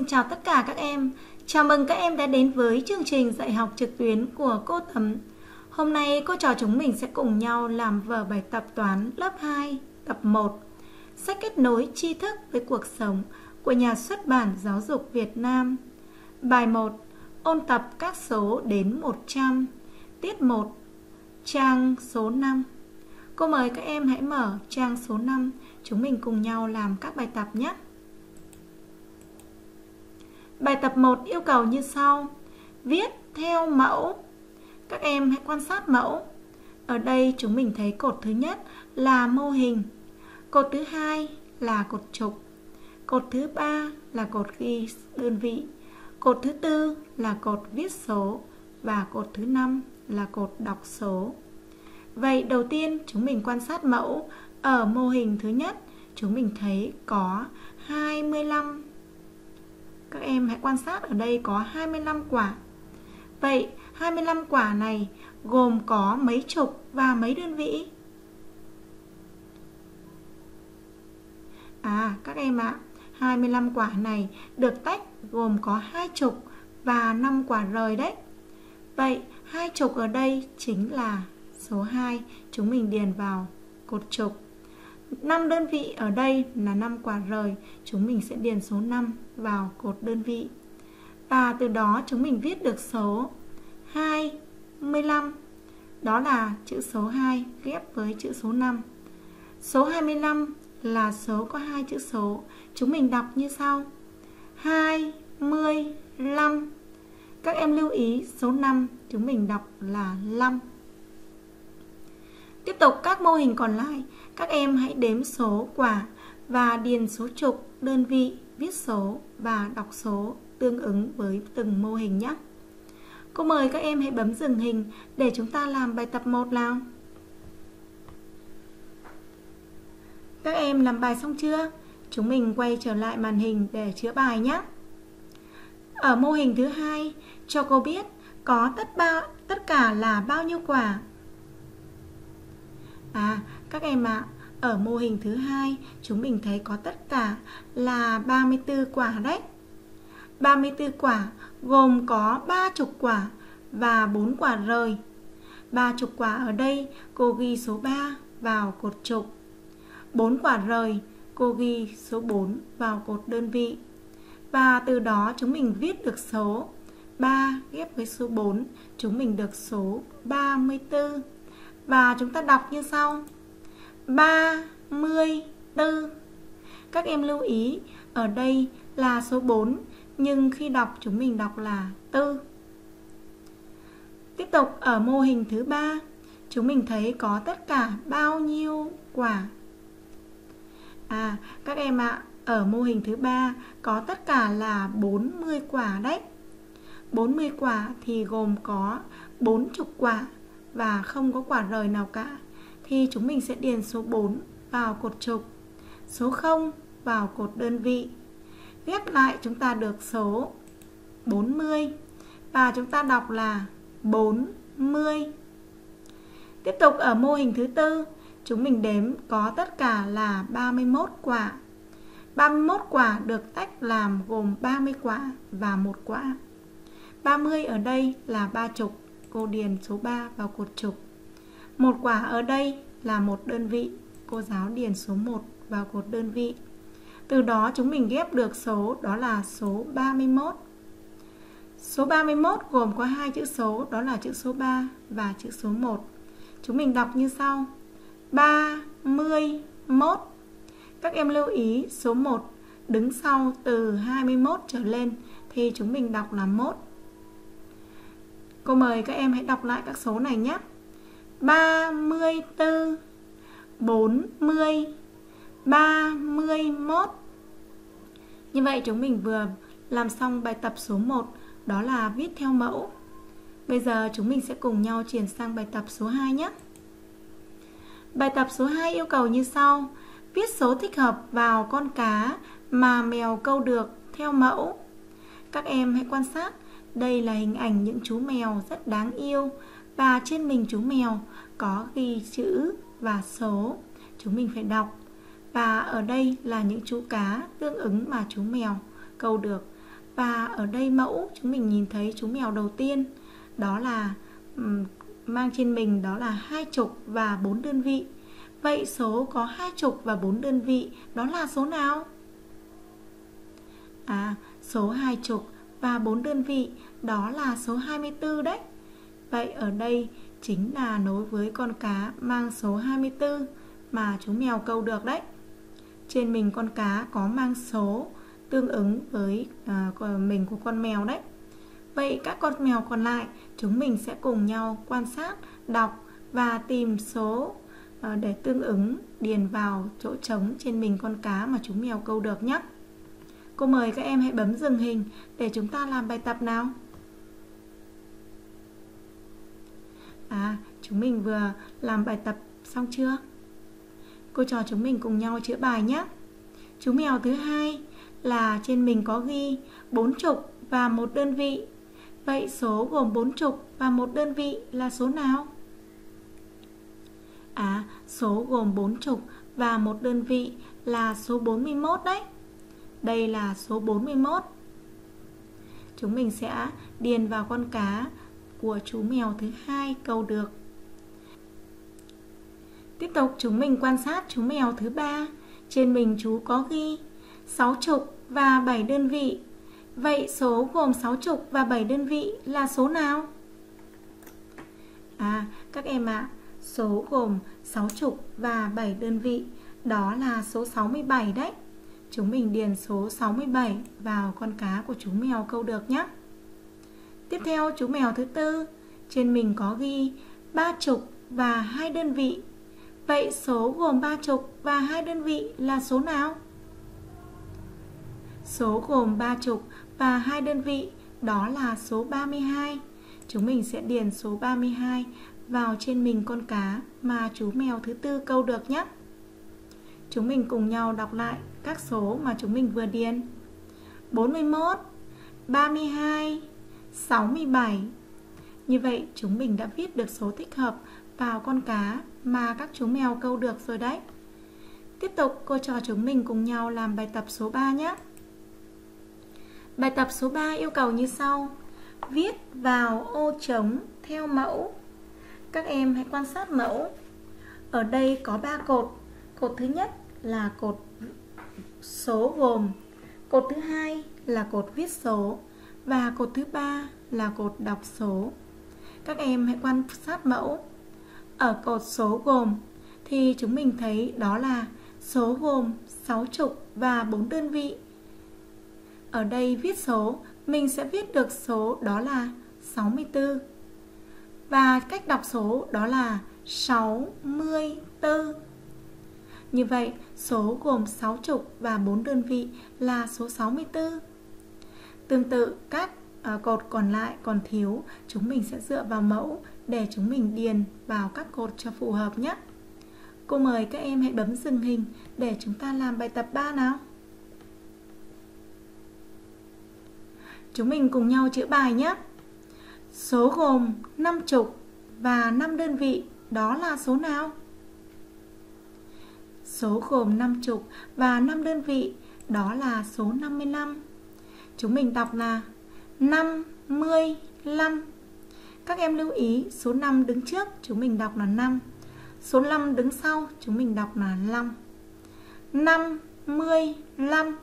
Xin chào tất cả các em. Chào mừng các em đã đến với chương trình dạy học trực tuyến của cô Tấm. Hôm nay cô trò chúng mình sẽ cùng nhau làm vở bài tập toán lớp 2 tập 1 sách Kết nối tri thức với cuộc sống của nhà xuất bản Giáo dục Việt Nam. Bài 1: ôn tập các số đến 100. Tiết 1: trang số 5. Cô mời các em hãy mở trang số 5. Chúng mình cùng nhau làm các bài tập nhé. Bài tập 1 yêu cầu như sau: viết theo mẫu. Các em hãy quan sát mẫu. Ở đây chúng mình thấy cột thứ nhất là mô hình, cột thứ hai là cột trục, cột thứ ba là cột ghi đơn vị, cột thứ tư là cột viết số và cột thứ năm là cột đọc số. Vậy đầu tiên chúng mình quan sát mẫu. Ở mô hình thứ nhất chúng mình thấy có 25. Các em hãy quan sát ở đây có 25 quả. Vậy 25 quả này gồm có mấy chục và mấy đơn vị? Các em ạ, 25 quả này được tách gồm có 2 chục và 5 quả rời đấy. Vậy 2 chục ở đây chính là số 2, chúng mình điền vào cột trục. 5 đơn vị ở đây là 5 quả rời, chúng mình sẽ điền số 5 vào cột đơn vị. Và từ đó chúng mình viết được số 25. Đó là chữ số 2 ghép với chữ số 5. Số 25 là số có 2 chữ số. Chúng mình đọc như sau: 25. Các em lưu ý số 5 chúng mình đọc là 5. Tiếp tục các mô hình còn lại, các em hãy đếm số quả và điền số trục, đơn vị, viết số và đọc số tương ứng với từng mô hình nhé. Cô mời các em hãy bấm dừng hình để chúng ta làm bài tập 1 nào. Các em làm bài xong chưa? Chúng mình quay trở lại màn hình để chữa bài nhé. Ở mô hình thứ hai, cho cô biết có tất cả là bao nhiêu quả. Các em ạ, ở mô hình thứ hai chúng mình thấy có tất cả là 34 quả đấy. 34 quả gồm có 30 quả và 4 quả rời. 30 quả ở đây cô ghi số 3 vào cột trục. 4 quả rời cô ghi số 4 vào cột đơn vị. Và từ đó chúng mình viết được số 3 ghép với số 4, chúng mình được số 34. Và chúng ta đọc như sau: 34. Các em lưu ý, ở đây là số 4, nhưng khi đọc chúng mình đọc là 4. Tiếp tục ở mô hình thứ 3, chúng mình thấy có tất cả bao nhiêu quả. Các em ạ, ở mô hình thứ 3 có tất cả là 40 quả đấy. 40 quả thì gồm có 40 quả và không có quả rời nào cả, thì chúng mình sẽ điền số 4 vào cột trục, số 0 vào cột đơn vị. Ghép lại chúng ta được số 40 và chúng ta đọc là 40. Tiếp tục ở mô hình thứ tư, chúng mình đếm có tất cả là 31 quả. 31 quả được tách làm gồm 30 quả và 1 quả. 30 ở đây là 30, cô điền số 3 vào cột trục. 1 quả ở đây là 1 đơn vị, cô giáo điền số 1 vào cột đơn vị. Từ đó chúng mình ghép được số, đó là số 31. Số 31 gồm có 2 chữ số, đó là chữ số 3 và chữ số 1. Chúng mình đọc như sau: 31. Các em lưu ý số 1 đứng sau từ 21 trở lên thì chúng mình đọc là 1. Cô mời các em hãy đọc lại các số này nhé: 34, 40, 31. Như vậy chúng mình vừa làm xong bài tập số 1, đó là viết theo mẫu. Bây giờ chúng mình sẽ cùng nhau chuyển sang bài tập số 2 nhé. Bài tập số 2 yêu cầu như sau: viết số thích hợp vào con cá mà mèo câu được theo mẫu. Các em hãy quan sát. Đây là hình ảnh những chú mèo rất đáng yêu và trên mình chú mèo có ghi chữ và số, chúng mình phải đọc. Và ở đây là những chú cá tương ứng mà chú mèo câu được. Và ở đây mẫu chúng mình nhìn thấy chú mèo đầu tiên đó là mang trên mình đó là 20 và 4 đơn vị. Vậy số có 20 và 4 đơn vị đó là số nào? Số 20 và 4 đơn vị đó là số 24 đấy. Vậy ở đây chính là nối với con cá mang số 24 mà chú mèo câu được đấy. Trên mình con cá có mang số tương ứng với mình của con mèo đấy. Vậy các con mèo còn lại chúng mình sẽ cùng nhau quan sát, đọc và tìm số để tương ứng điền vào chỗ trống trên mình con cá mà chú mèo câu được nhé. Cô mời các em hãy bấm dừng hình để chúng ta làm bài tập nào. Chúng mình vừa làm bài tập xong chưa? Cô trò chúng mình cùng nhau chữa bài nhé. Chú mèo thứ hai là trên mình có ghi 40 và 1 đơn vị. Vậy số gồm 40 và 1 đơn vị là số nào? Số gồm 40 và 1 đơn vị là số 41 đấy. Đây là số 41. Chúng mình sẽ điền vào con cá của chú mèo thứ hai câu được. Tiếp tục chúng mình quan sát chú mèo thứ ba. Trên mình chú có ghi 60 và 7 đơn vị. Vậy số gồm 60 và 7 đơn vị là số nào? Các em ạ, số gồm 60 và 7 đơn vị đó là số 67 đấy. Chúng mình điền số 67 vào con cá của chú mèo câu được nhé. Tiếp theo chú mèo thứ tư, trên mình có ghi 30 và 2 đơn vị. Vậy số gồm 30 và 2 đơn vị là số nào? Số gồm 30 và 2 đơn vị đó là số 32. Chúng mình sẽ điền số 32 vào trên mình con cá mà chú mèo thứ tư câu được nhé. Chúng mình cùng nhau đọc lại các số mà chúng mình vừa điền: 41, 32, 67. Như vậy chúng mình đã viết được số thích hợp vào con cá mà các chú mèo câu được rồi đấy. Tiếp tục cô trò chúng mình cùng nhau làm bài tập số 3 nhé. Bài tập số 3 yêu cầu như sau: viết vào ô trống theo mẫu. Các em hãy quan sát mẫu. Ở đây có 3 cột. Cột thứ nhất là cột số gồm, cột thứ hai là cột viết số và cột thứ ba là cột đọc số. Các em hãy quan sát mẫu. Ở cột số gồm thì chúng mình thấy đó là số gồm 60 và 4 đơn vị. Ở đây viết số, mình sẽ viết được số đó là 64. Và cách đọc số đó là 64. Như vậy, số gồm 60 và 4 đơn vị là số 64. Tương tự, các cột còn lại còn thiếu, chúng mình sẽ dựa vào mẫu để chúng mình điền vào các cột cho phù hợp nhé. Cô mời các em hãy bấm dừng hình để chúng ta làm bài tập 3 nào. Chúng mình cùng nhau chữa bài nhé. Số gồm 50 và 5 đơn vị đó là số nào? Số gồm 50 và 5 đơn vị đó là số 55. Chúng mình đọc là 55. Các em lưu ý số 5 đứng trước chúng mình đọc là 5. Số 5 đứng sau chúng mình đọc là 5. 55.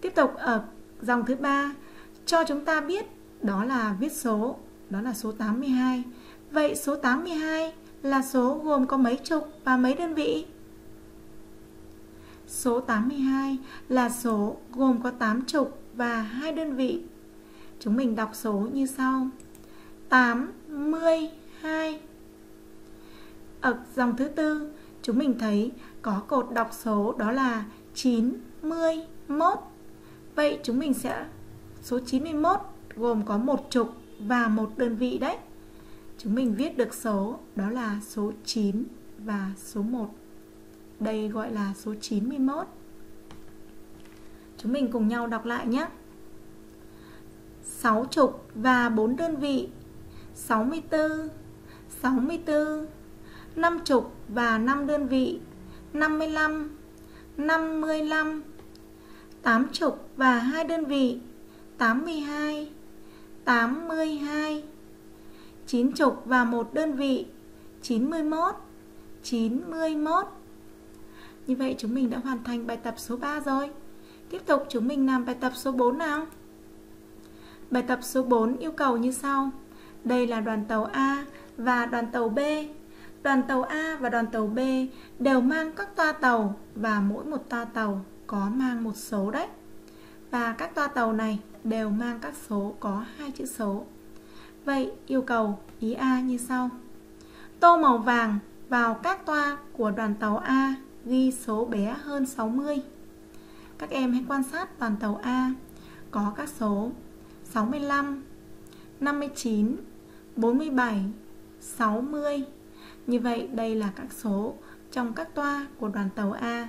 Tiếp tục ở dòng thứ 3 cho chúng ta biết đó là viết số, đó là số 82. Vậy số 82 là số gồm có mấy chục và mấy đơn vị? Số 82 là số gồm có 80 và 2 đơn vị. Chúng mình đọc số như sau: 82. Ở dòng thứ tư, chúng mình thấy có cột đọc số đó là 91. Vậy chúng mình sẽ số 91 gồm có 10 và 1 đơn vị đấy. Chúng mình viết được số đó là số 9 và số 1. Đây gọi là số 91. Chúng mình cùng nhau đọc lại nhé. 60 và 4 đơn vị, 64, 64, 50 và 5 đơn vị, 55, 55, 80 và 2 đơn vị 82, 82, 90 và 1 đơn vị 91, 91. Như vậy chúng mình đã hoàn thành bài tập số 3 rồi. Tiếp tục chúng mình làm bài tập số 4 nào. Bài tập số 4 yêu cầu như sau. Đây là đoàn tàu A và đoàn tàu B. Đoàn tàu A và đoàn tàu B đều mang các toa tàu và mỗi một toa tàu có mang một số đấy. Và các toa tàu này đều mang các số có 2 chữ số. Vậy yêu cầu ý A như sau. Tô màu vàng vào các toa của đoàn tàu A ghi số bé hơn 60. Các em hãy quan sát đoàn tàu A có các số 65, 59, 47, 60. Như vậy đây là các số trong các toa của đoàn tàu A.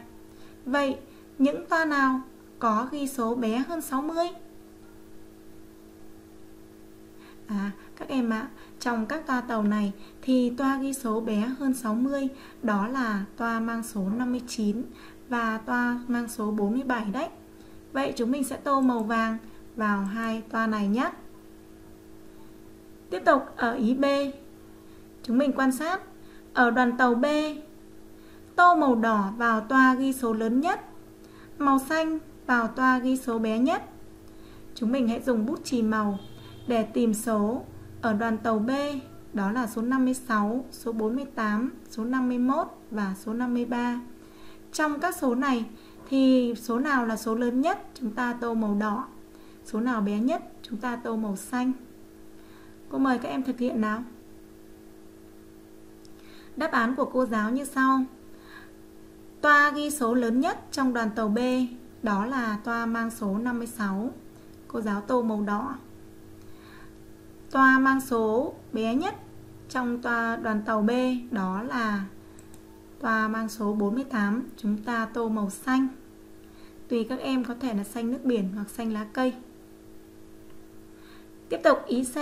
Vậy những toa nào có ghi số bé hơn 60? Các em ạ, trong các toa tàu này thì toa ghi số bé hơn 60 đó là toa mang số 59 và toa mang số 47 đấy. Vậy chúng mình sẽ tô màu vàng vào hai toa này nhé. Tiếp tục ở ý B. Chúng mình quan sát ở đoàn tàu B, tô màu đỏ vào toa ghi số lớn nhất, màu xanh vào toa ghi số bé nhất. Chúng mình hãy dùng bút chì màu để tìm số ở đoàn tàu B, đó là số 56, số 48, số 51 và số 53. Trong các số này thì số nào là số lớn nhất chúng ta tô màu đỏ, số nào bé nhất chúng ta tô màu xanh. Cô mời các em thực hiện nào. Đáp án của cô giáo như sau. Toa ghi số lớn nhất trong đoàn tàu B đó là toa mang số 56. Cô giáo tô màu đỏ. Toa mang số bé nhất trong đoàn tàu B đó là toa mang số 48. Chúng ta tô màu xanh. Tùy các em có thể là xanh nước biển hoặc xanh lá cây. Tiếp tục ý C.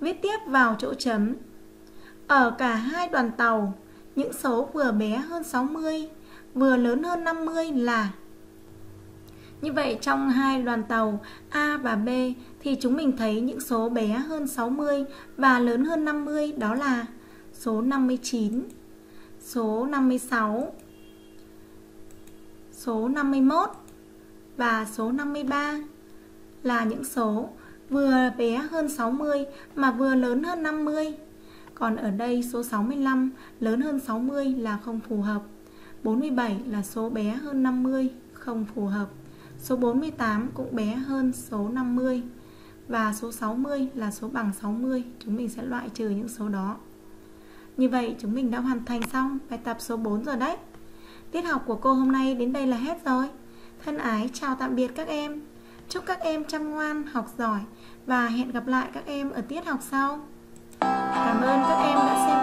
Viết tiếp vào chỗ chấm. Ở cả hai đoàn tàu, những số vừa bé hơn 60, vừa lớn hơn 50 là. Như vậy trong hai đoàn tàu A và B thì chúng mình thấy những số bé hơn 60 và lớn hơn 50 đó là số 59, số 56, số 51 và số 53 là những số vừa bé hơn 60 mà vừa lớn hơn 50. Còn ở đây số 65 lớn hơn 60 là không phù hợp. 47 là số bé hơn 50 không phù hợp. Số 48 cũng bé hơn số 50. Và số 60 là số bằng 60. Chúng mình sẽ loại trừ những số đó. Như vậy chúng mình đã hoàn thành xong bài tập số 4 rồi đấy. Tiết học của cô hôm nay đến đây là hết rồi. Thân ái chào tạm biệt các em. Chúc các em chăm ngoan, học giỏi. Và hẹn gặp lại các em ở tiết học sau. Cảm ơn các em đã xem.